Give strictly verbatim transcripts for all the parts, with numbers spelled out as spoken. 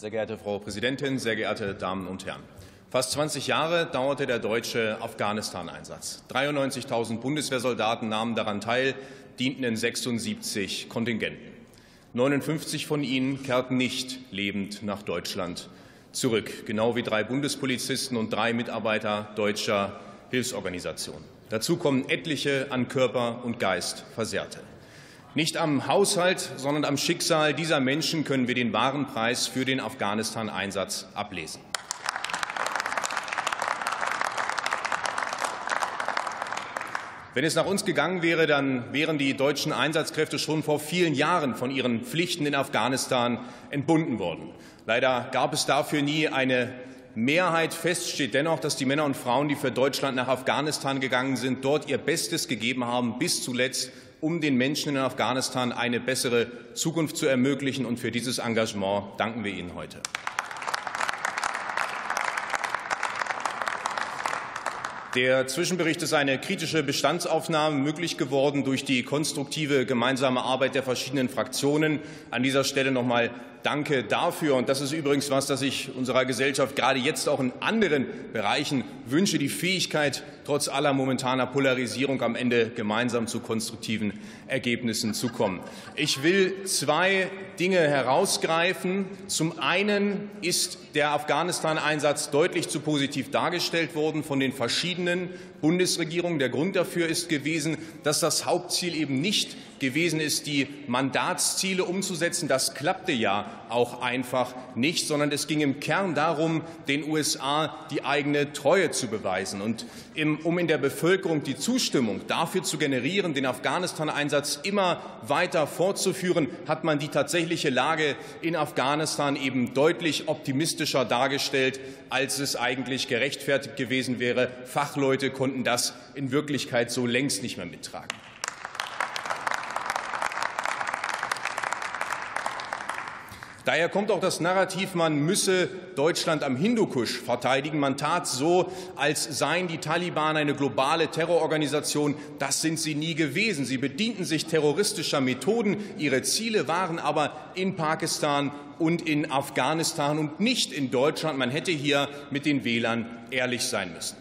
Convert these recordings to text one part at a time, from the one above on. Sehr geehrte Frau Präsidentin, sehr geehrte Damen und Herren! Fast zwanzig Jahre dauerte der deutsche Afghanistan-Einsatz. dreiundneunzigtausend Bundeswehrsoldaten nahmen daran teil, dienten in sechsundsiebzig Kontingenten. neunundfünfzig von ihnen kehrten nicht lebend nach Deutschland zurück, genau wie drei Bundespolizisten und drei Mitarbeiter deutscher Hilfsorganisationen. Dazu kommen etliche an Körper und Geist Versehrte. Nicht am Haushalt, sondern am Schicksal dieser Menschen können wir den wahren Preis für den Afghanistan-Einsatz ablesen. Wenn es nach uns gegangen wäre, dann wären die deutschen Einsatzkräfte schon vor vielen Jahren von ihren Pflichten in Afghanistan entbunden worden. Leider gab es dafür nie eine Mehrheit. Fest steht dennoch, dass die Männer und Frauen, die für Deutschland nach Afghanistan gegangen sind, dort ihr Bestes gegeben haben, bis zuletzt, um den Menschen in Afghanistan eine bessere Zukunft zu ermöglichen. Und für dieses Engagement danken wir ihnen heute. Der Zwischenbericht ist eine kritische Bestandsaufnahme, möglich geworden durch die konstruktive gemeinsame Arbeit der verschiedenen Fraktionen. An dieser Stelle nochmal danke dafür. Und das ist übrigens etwas, das ich unserer Gesellschaft gerade jetzt auch in anderen Bereichen wünsche, die Fähigkeit, trotz aller momentaner Polarisierung am Ende gemeinsam zu konstruktiven Ergebnissen zu kommen. Ich will zwei Dinge herausgreifen. Zum einen ist der Afghanistan-Einsatz deutlich zu positiv dargestellt worden von den verschiedenen Bundesregierung. Der Grund dafür ist gewesen, dass das Hauptziel eben nicht gewesen ist, die Mandatsziele umzusetzen. Das klappte ja auch einfach nicht, sondern es ging im Kern darum, den U S A die eigene Treue zu beweisen. Und um in der Bevölkerung die Zustimmung dafür zu generieren, den Afghanistan-Einsatz immer weiter fortzuführen, hat man die tatsächliche Lage in Afghanistan eben deutlich optimistischer dargestellt, als es eigentlich gerechtfertigt gewesen wäre. Fachleute konnten das in Wirklichkeit so längst nicht mehr mittragen. Daher kommt auch das Narrativ, man müsse Deutschland am Hindukusch verteidigen. Man tat so, als seien die Taliban eine globale Terrororganisation. Das sind sie nie gewesen. Sie bedienten sich terroristischer Methoden. Ihre Ziele waren aber in Pakistan und in Afghanistan und nicht in Deutschland. Man hätte hier mit den Wählern ehrlich sein müssen.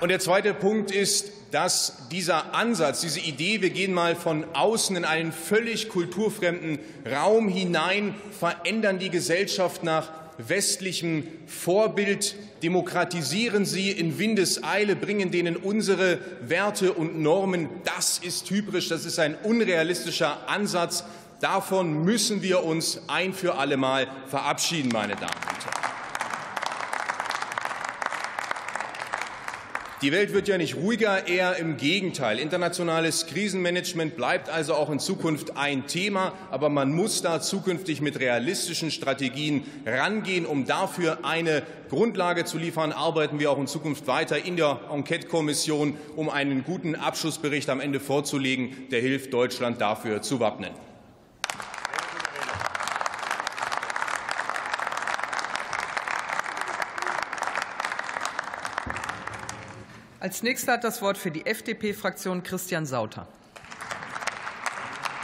Und der zweite Punkt ist, dass dieser Ansatz, diese Idee, wir gehen mal von außen in einen völlig kulturfremden Raum hinein, verändern die Gesellschaft nach westlichem Vorbild, demokratisieren sie in Windeseile, bringen denen unsere Werte und Normen, das ist typisch, das ist ein unrealistischer Ansatz. Davon müssen wir uns ein für alle Mal verabschieden, meine Damen und Herren. Die Welt wird ja nicht ruhiger, eher im Gegenteil. Internationales Krisenmanagement bleibt also auch in Zukunft ein Thema. Aber man muss da zukünftig mit realistischen Strategien rangehen, um dafür eine Grundlage zu liefern. Arbeiten wir auch in Zukunft weiter in der Enquetekommission, um einen guten Abschlussbericht am Ende vorzulegen, der hilft, Deutschland dafür zu wappnen. Als Nächster hat das Wort für die F D P-Fraktion Christian Sauter.